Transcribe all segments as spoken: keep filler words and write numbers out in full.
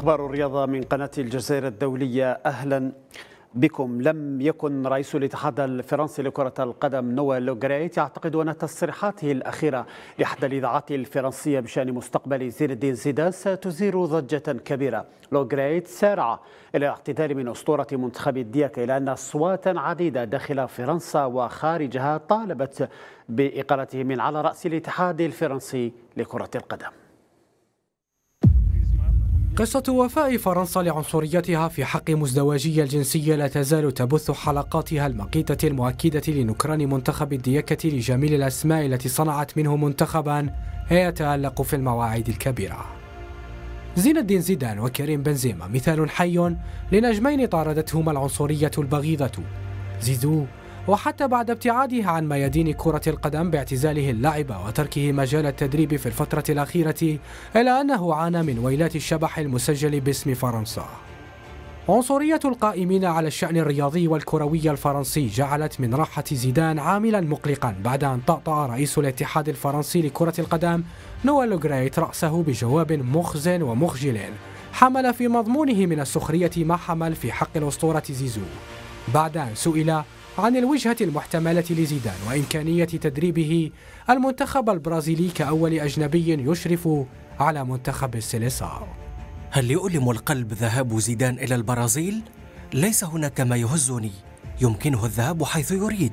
أخبار الرياضة من قناة الجزائر الدولية، أهلا بكم. لم يكن رئيس الاتحاد الفرنسي لكرة القدم نوال لوغريت يعتقد أن تصريحاته الأخيرة لإحدى الإذاعات الفرنسية بشأن مستقبل زين الدين زيدان ستثير ضجة كبيرة. لوغريت سارع إلى الاعتدال من أسطورة منتخب الدياكا، إلى أن أصواتا عديدة داخل فرنسا وخارجها طالبت بإقالته من على رأس الاتحاد الفرنسي لكرة القدم. قصة وفاء فرنسا لعنصريتها في حق مزدوجي الجنسية لا تزال تبث حلقاتها المقيتة المؤكدة لنكران منتخب الدياكة لجميل الأسماء التي صنعت منه منتخبا يتألق في المواعيد الكبيرة. زين الدين زيدان وكريم بنزيما مثال حي لنجمين طاردتهما العنصرية البغيضة. زيزو وحتى بعد ابتعاده عن ميادين كرة القدم باعتزاله اللعب وتركه مجال التدريب في الفترة الأخيرة، إلا أنه عانى من ويلات الشبح المسجل باسم فرنسا. عنصرية القائمين على الشأن الرياضي والكروي الفرنسي جعلت من راحة زيدان عاملا مقلقا بعد أن طأطأ رئيس الاتحاد الفرنسي لكرة القدم نوال لوغريت رأسه بجواب مخزن ومخجل حمل في مضمونه من السخرية ما حمل في حق الأسطورة زيزو، بعد أن سئل عن الوجهة المحتملة لزيدان وإمكانية تدريبه المنتخب البرازيلي كأول أجنبي يشرف على منتخب السيليساو. هل يؤلم القلب ذهاب زيدان إلى البرازيل؟ ليس هناك ما يهزني، يمكنه الذهاب حيث يريد.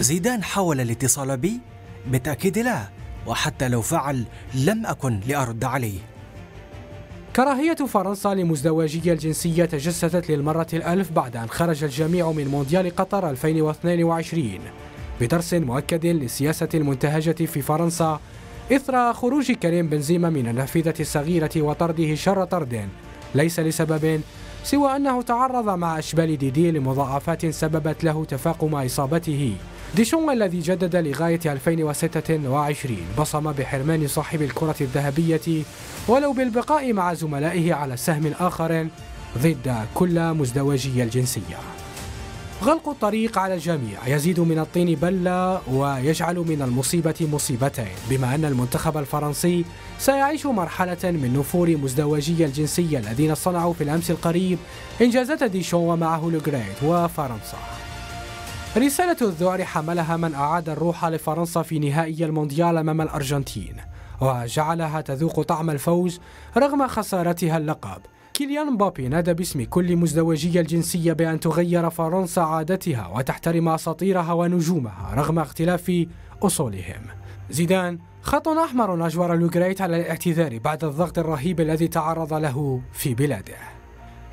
زيدان حاول الاتصال بي؟ بالتأكيد لا، وحتى لو فعل لم أكن لأرد عليه. كراهية فرنسا لمزدوجي الجنسية تجسدت للمرة الألف بعد أن خرج الجميع من مونديال قطر ألفين واثنين وعشرين بدرس مؤكد للسياسة المنتهجة في فرنسا إثر خروج كريم بنزيما من النافذة الصغيرة وطرده شر طرد ليس لسبب سوى أنه تعرض مع أشبال ديدي لمضاعفات سببت له تفاقم إصابته. ديشون الذي جدد لغاية ألفين وستة وعشرين بصم بحرمان صاحب الكرة الذهبية ولو بالبقاء مع زملائه على سهم آخر ضد كل مزدوجي الجنسية. غلق الطريق على الجميع يزيد من الطين بلة ويجعل من المصيبة مصيبتين، بما أن المنتخب الفرنسي سيعيش مرحلة من نفور مزدوجي الجنسية الذين صنعوا في الأمس القريب إنجازات ديشون ومعه لوغريت وفرنسا. رسالة الذعر حملها من أعاد الروح لفرنسا في نهائي المونديال أمام الأرجنتين وجعلها تذوق طعم الفوز رغم خسارتها اللقب. كيليان مبابي نادى باسم كل مزدوجي الجنسية بأن تغير فرنسا عادتها وتحترم أساطيرها ونجومها رغم اختلاف أصولهم. زيدان خط أحمر أجبر لوغريت على الاعتذار بعد الضغط الرهيب الذي تعرض له في بلاده.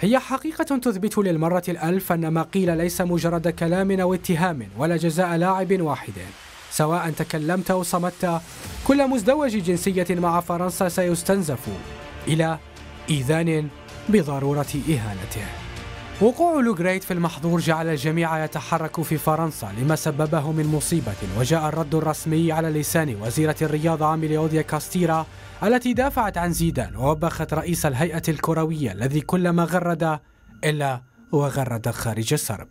هي حقيقة تثبت للمرة الألف أن ما قيل ليس مجرد كلام أو اتهام ولا جزاء لاعب واحد، سواء تكلمت أو صمت كل مزدوج جنسية مع فرنسا سيستنزف إلى إيذان بضرورة إهانته. وقوع لوغريت في المحظور جعل الجميع يتحرك في فرنسا لما سببه من مصيبة، وجاء الرد الرسمي على لسان وزيرة الرياضة أميلي أوديا كاستيرا التي دافعت عن زيدان ووبخت رئيس الهيئة الكروية الذي كلما غرد إلا وغرد خارج السرب.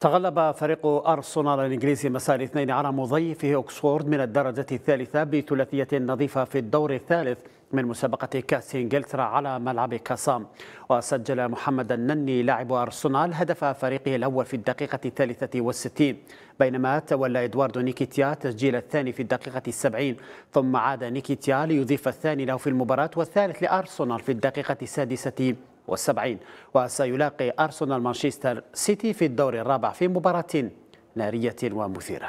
تغلب فريق أرسنال الإنجليزي مساء الاثنين على مضيفه أوكسفورد من الدرجة الثالثة بثلاثية نظيفة في الدور الثالث من مسابقة كأس إنجلترا على ملعب كاسام. وسجل محمد النني لاعب أرسنال هدف فريقه الأول في الدقيقة الثالثة والستين، بينما تولى إدواردو نكيتيا تسجيل الثاني في الدقيقة السبعين، ثم عاد نكيتيا ليضيف الثاني له في المباراة والثالث لأرسنال في الدقيقة السادسة والسبعين. وسيلاقي أرسنال مانشستر سيتي في الدور الرابع في مباراة نارية ومثيرة.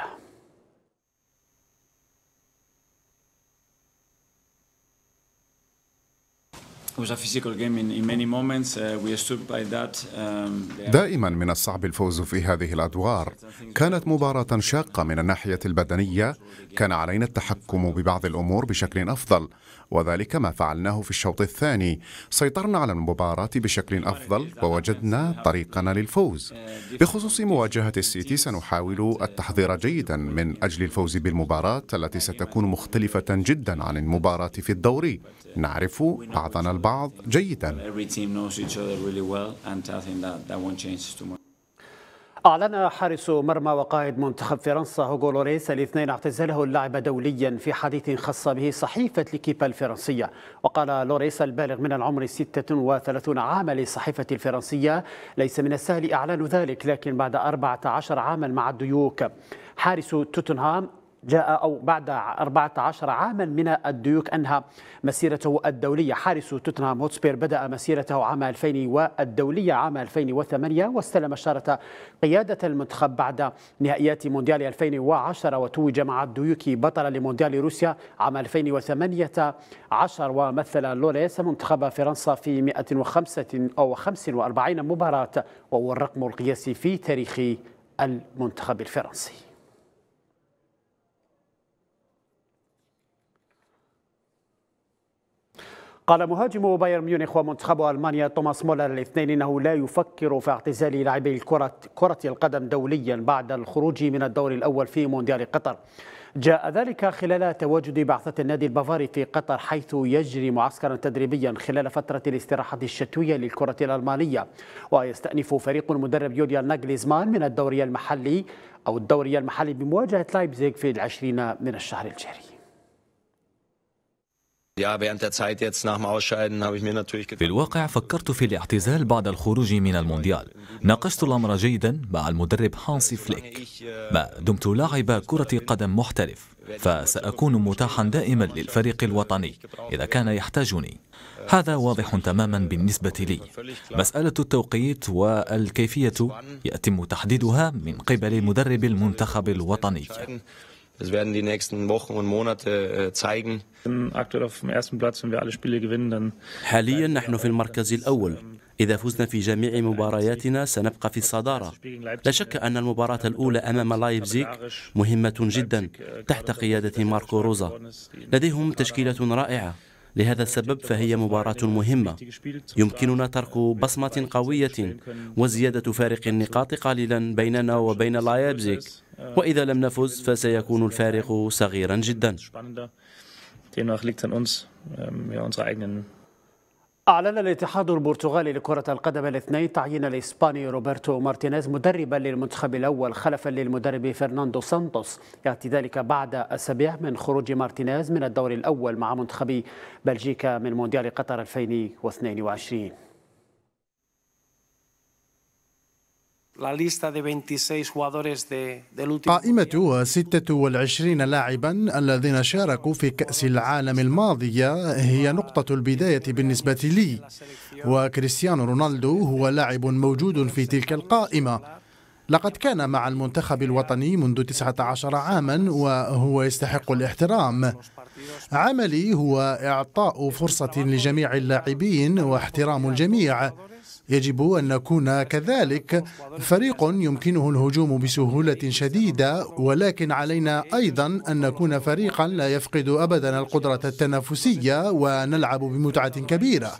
دائما من الصعب الفوز في هذه الأدوار، كانت مباراة شاقة من الناحية البدنية، كان علينا التحكم ببعض الأمور بشكل أفضل وذلك ما فعلناه في الشوط الثاني، سيطرنا على المباراة بشكل أفضل ووجدنا طريقنا للفوز. بخصوص مواجهة السيتي سنحاول التحضير جيدا من أجل الفوز بالمباراة التي ستكون مختلفة جدا عن المباراة في الدوري، نعرف بعضنا البعض جيدا. أعلن حارس مرمى وقائد منتخب فرنسا هوغو لوريس الاثنين اعتزاله اللعب دوليا في حديث خص به صحيفة ليكيب الفرنسية. وقال لوريس البالغ من العمر ستة وثلاثين عاما للصحيفة الفرنسية: ليس من السهل إعلان ذلك، لكن بعد أربعة عشر عاما مع الديوك. حارس توتنهام جاء أو بعد أربعة عشر عاما من الديوك أنهى مسيرته الدولية. حارس توتنهام هوتسبير بدأ مسيرته عام ألفين والدولية عام ألفين وثمانية، واستلم شارة قيادة المنتخب بعد نهائيات مونديال ألفين وعشرة، وتوج مع الديوك بطلا لمونديال روسيا عام ألفين وثمانية عشر. ومثل لوريس منتخب فرنسا في مئة وخمسة وأربعين مباراة، وهو الرقم القياسي في تاريخ المنتخب الفرنسي. قال مهاجم بايرن ميونخ ومنتخب ألمانيا توماس مولر الاثنين إنه لا يفكر في اعتزال لاعبي الكرة كرة القدم دوليا بعد الخروج من الدور الأول في مونديال قطر. جاء ذلك خلال تواجد بعثة النادي البافاري في قطر، حيث يجري معسكرا تدريبيا خلال فترة الاستراحة الشتوية للكرة الألمانية، ويستأنف فريق المدرب يوليان ناجليزمان من الدوري المحلي أو الدوري المحلي بمواجهة لايبزيغ في العشرين من الشهر الجاري. في الواقع فكرت في الاعتزال بعد الخروج من المونديال. ناقشت الأمر جيدا مع المدرب هانسي فليك. ما دمت لاعب كرة قدم محترف، فسأكون متاحا دائما للفريق الوطني إذا كان يحتاجني. هذا واضح تماما بالنسبة لي. مسألة التوقيت والكيفية يتم تحديدها من قبل مدرب المنتخب الوطني. Das werden die nächsten Wochen und Monate zeigen. Aktuell auf dem ersten Platz, wenn wir alle Spiele gewinnen, dann. حاليا نحن في المركز الأول. إذا فزنا في جميع مبارياتنا سنبقى في الصدارة. لا شك أن المباراة الأولى أمام لايبزيغ مهمة جدا تحت قيادة ماركو روزا. لديهم تشكيلة رائعة. لهذا السبب فهي مباراة مهمة. يمكننا ترك بصمة قوية وزيادة فارق النقاط قليلا بيننا وبين لايبزيغ، وإذا لم نفز فسيكون الفارق صغيرا جدا. أعلن الاتحاد البرتغالي لكرة القدم الاثنين تعيين الإسباني روبرتو مارتينيز مدربا للمنتخب الأول خلفا للمدرب فرناندو سانتوس. يأتي ذلك بعد أسابيع من خروج مارتينيز من الدور الأول مع منتخب بلجيكا من مونديال قطر ألفين واثنين وعشرين. قائمة ستة وعشرين لاعبا الذين شاركوا في كأس العالم الماضية هي نقطة البداية بالنسبة لي، وكريستيانو رونالدو هو لاعب موجود في تلك القائمة. لقد كان مع المنتخب الوطني منذ تسعة عشر عاما وهو يستحق الاحترام. عملي هو إعطاء فرصة لجميع اللاعبين واحترام الجميع. يجب أن نكون كذلك. فريق يمكنه الهجوم بسهولة شديدة، ولكن علينا أيضا أن نكون فريقا لا يفقد أبدا القدرة التنافسية، ونلعب بمتعة كبيرة.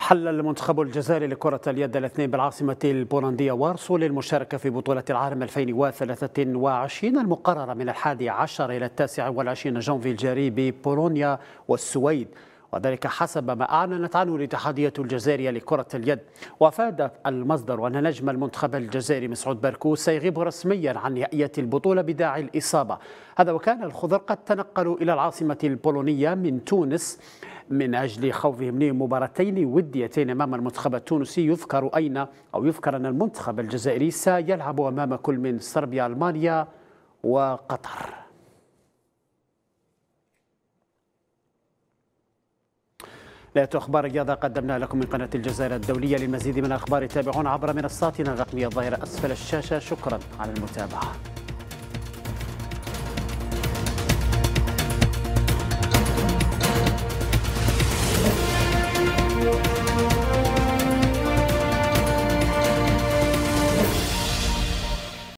حل المنتخب الجزائري لكرة اليد الاثنين بالعاصمة البولندية وارسو للمشاركة في بطولة العالم ألفين وثلاثة وعشرين المقررة من الحادي عشر إلى التاسع والعشرين جانفي الجاري ببولونيا والسويد، وذلك حسب ما أعلنت عنه الاتحادية الجزائرية لكرة اليد. وأفاد المصدر أن نجم المنتخب الجزائري مسعود باركو سيغيب رسميا عن نهائية البطولة بداعي الإصابة. هذا وكان الخضر قد تنقلوا إلى العاصمة البولونية من تونس من أجل خوضهم لمباراتين وديتين أمام المنتخب التونسي. يذكر أين أو يذكر أن المنتخب الجزائري سيلعب أمام كل من صربيا، ألمانيا وقطر. لا أخبار الرياضة قدمنا لكم من قناة الجزائر الدولية. للمزيد من الأخبار تابعون عبر منصاتنا الرقمية الظاهرة أسفل الشاشة. شكرا على المتابعة.